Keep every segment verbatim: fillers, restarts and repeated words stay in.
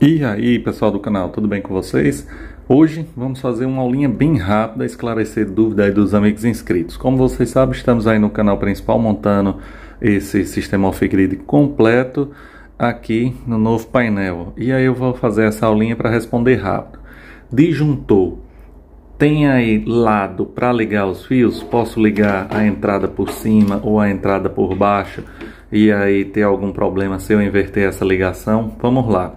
E aí, pessoal do canal, tudo bem com vocês? Hoje vamos fazer uma aulinha bem rápida, esclarecer dúvida aí dos amigos inscritos. Como vocês sabem, estamos aí no canal principal montando esse sistema off-grid completo aqui no novo painel. E aí eu vou fazer essa aulinha para responder rápido. Disjuntor. Tem aí lado para ligar os fios? Posso ligar a entrada por cima ou a entrada por baixo? E aí ter algum problema se eu inverter essa ligação? Vamos lá.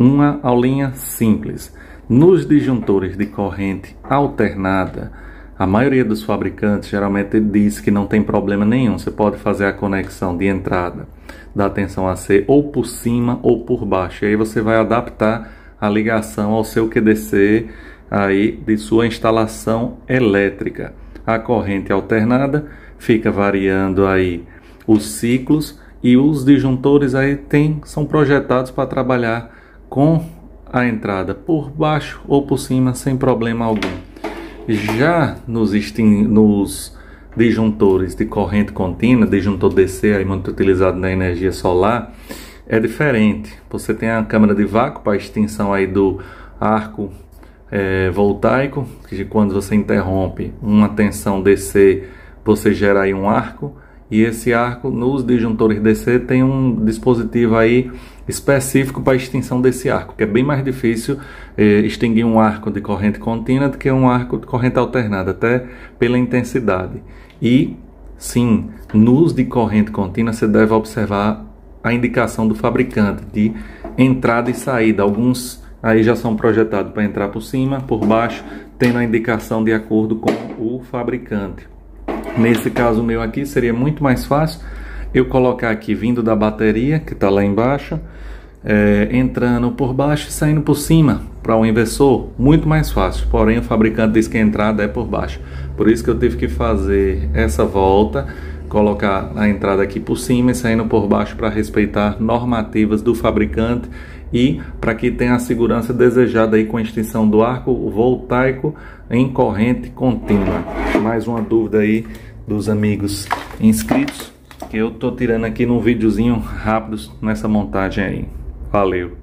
Uma aulinha simples. Nos disjuntores de corrente alternada, a maioria dos fabricantes geralmente diz que não tem problema nenhum. Você pode fazer a conexão de entrada da tensão A C ou por cima ou por baixo. E aí você vai adaptar a ligação ao seu Q D C aí de sua instalação elétrica. A corrente alternada fica variando aí os ciclos, e os disjuntores aí tem, são projetados para trabalhar com a entrada por baixo ou por cima sem problema algum. Já nos, nos disjuntores de corrente contínua, disjuntor D C aí muito utilizado na energia solar, é diferente. Você tem a câmara de vácuo para extinção aí do arco é, voltaico, que quando você interrompe uma tensão D C você gera aí um arco, e esse arco nos disjuntores D C tem um dispositivo aí específico para a extinção desse arco, que é bem mais difícil eh, extinguir um arco de corrente contínua do que um arco de corrente alternada, até pela intensidade. E sim, nos de corrente contínua você deve observar a indicação do fabricante de entrada e saída. Alguns aí já são projetados para entrar por cima, por baixo, tendo a indicação de acordo com o fabricante. Nesse caso meu aqui seria muito mais fácil eu colocar aqui vindo da bateria, que está lá embaixo, é, entrando por baixo e saindo por cima para o inversor, muito mais fácil. Porém o fabricante diz que a entrada é por baixo, por isso que eu tive que fazer essa volta, colocar a entrada aqui por cima e saindo por baixo, para respeitar normativas do fabricante e para que tenha a segurança desejada aí com a extinção do arco voltaico em corrente contínua. Mais uma dúvida aí dos amigos inscritos, que eu tô tirando aqui num videozinho rápido nessa montagem aí. Valeu!